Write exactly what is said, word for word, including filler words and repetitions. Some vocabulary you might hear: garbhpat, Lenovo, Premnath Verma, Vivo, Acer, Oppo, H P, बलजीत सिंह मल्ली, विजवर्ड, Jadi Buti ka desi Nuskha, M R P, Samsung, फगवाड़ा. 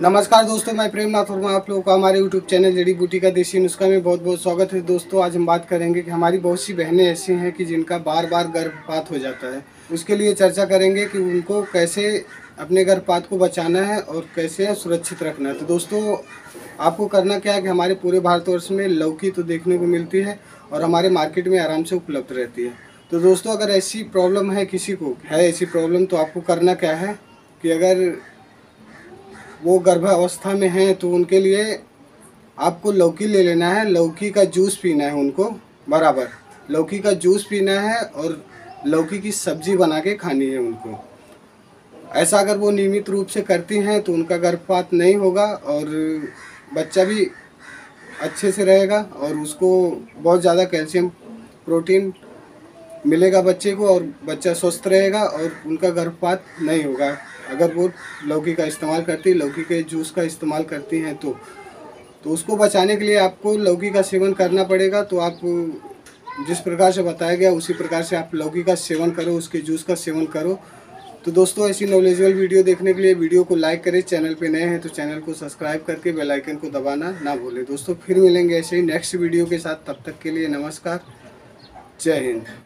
नमस्कार दोस्तों, मैं प्रेमनाथ वर्मा, आप लोगों का हमारे यूट्यूब चैनल जड़ी बूटी का देसी नुस्खा में बहुत बहुत स्वागत है। दोस्तों, आज हम बात करेंगे कि हमारी बहुत सी बहनें ऐसी हैं कि जिनका बार बार गर्भपात हो जाता है। उसके लिए चर्चा करेंगे कि उनको कैसे अपने गर्भपात को बचाना है और कैसे सुरक्षित रखना है। तो दोस्तों, आपको करना क्या है कि हमारे पूरे भारतवर्ष में लौकी तो देखने को मिलती है और हमारे मार्केट में आराम से उपलब्ध रहती है। तो दोस्तों, अगर ऐसी प्रॉब्लम है किसी को है ऐसी प्रॉब्लम तो आपको करना क्या है कि अगर वो गर्भावस्था में हैं तो उनके लिए आपको लौकी ले लेना है, लौकी का जूस पीना है उनको बराबर, लौकी का जूस पीना है और लौकी की सब्जी बना के खानी है उनको। ऐसा अगर वो नियमित रूप से करती हैं तो उनका गर्भपात नहीं होगा और बच्चा भी अच्छे से रहेगा और उसको बहुत ज़्यादा कैल्शियम प्रोटीन मिलेगा बच्चे को और बच्चा स्वस्थ रहेगा और उनका गर्भपात नहीं होगा। अगर वो लौकी का इस्तेमाल करती लौकी के जूस का इस्तेमाल करती हैं तो तो उसको बचाने के लिए आपको लौकी का सेवन करना पड़ेगा। तो आप जिस प्रकार से बताया गया उसी प्रकार से आप लौकी का सेवन करो, उसके जूस का सेवन करो। तो दोस्तों, ऐसी नॉलेजेबल वीडियो देखने के लिए वीडियो को लाइक करें, चैनल पे नए हैं तो चैनल को सब्सक्राइब करके बेल आइकन को दबाना ना भूलें। दोस्तों, फिर मिलेंगे ऐसे ही नेक्स्ट वीडियो के साथ, तब तक के लिए नमस्कार, जय हिंद।